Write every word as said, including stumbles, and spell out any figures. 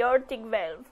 aortic valve.